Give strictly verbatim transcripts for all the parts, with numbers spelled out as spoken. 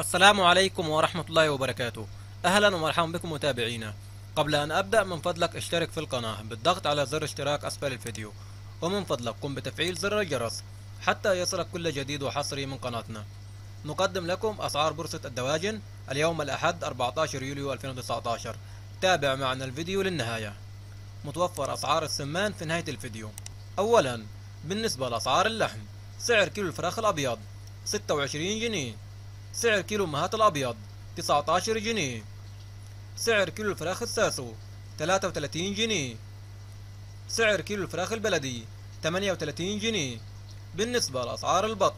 السلام عليكم ورحمة الله وبركاته. أهلا ومرحبا بكم متابعينا. قبل أن أبدأ من فضلك اشترك في القناة بالضغط على زر اشتراك أسفل الفيديو، ومن فضلك قم بتفعيل زر الجرس حتى يصلك كل جديد وحصري من قناتنا. نقدم لكم أسعار بورصة الدواجن اليوم الأحد أربعة عشر يوليو ألفين وتسعة عشر. تابع معنا الفيديو للنهاية. متوفر أسعار السمان في نهاية الفيديو. أولا بالنسبة لأسعار اللحم، سعر كيلو الفراخ الأبيض ستة وعشرين جنيه. سعر كيلو مهات الأبيض تسعة عشر جنيه. سعر كيلو الفراخ الساسو ثلاثة وثلاثين جنيه. سعر كيلو الفراخ البلدي ثمانية وثلاثين جنيه. بالنسبة لأسعار البط،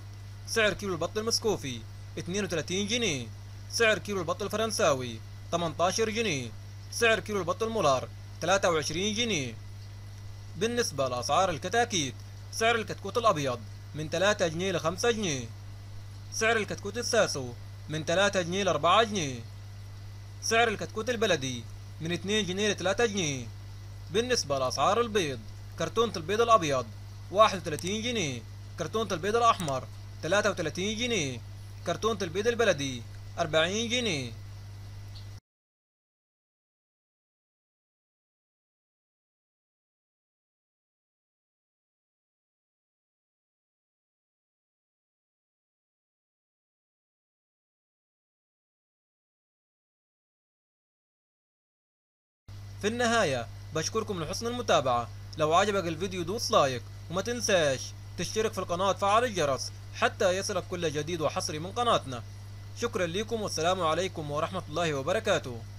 سعر كيلو البط المسكوفي اثنين وثلاثين جنيه. سعر كيلو البط الفرنساوي ثمانية عشر جنيه. سعر كيلو البط المولار ثلاثة وعشرين جنيه. بالنسبة لأسعار الكتاكيت، سعر الكتكوت الأبيض من ثلاثة جنيه ل خمسة جنيه. سعر الكتكوت الساسو من ثلاثة جنيه ل أربعة جنيه. سعر الكتكوت البلدي من اثنين جنيه ل ثلاثة جنيه. بالنسبة لأسعار البيض، كرتونة البيض الأبيض واحد وثلاثين جنيه. كرتونة البيض الأحمر ثلاثة وثلاثين جنيه. كرتونة البيض البلدي أربعين جنيه. في النهاية بشكركم لحسن المتابعة. لو عجبك الفيديو دوس لايك، وما تنساش تشترك في القناة وتفعل الجرس حتى يصلك كل جديد وحصري من قناتنا. شكرا لكم والسلام عليكم ورحمة الله وبركاته.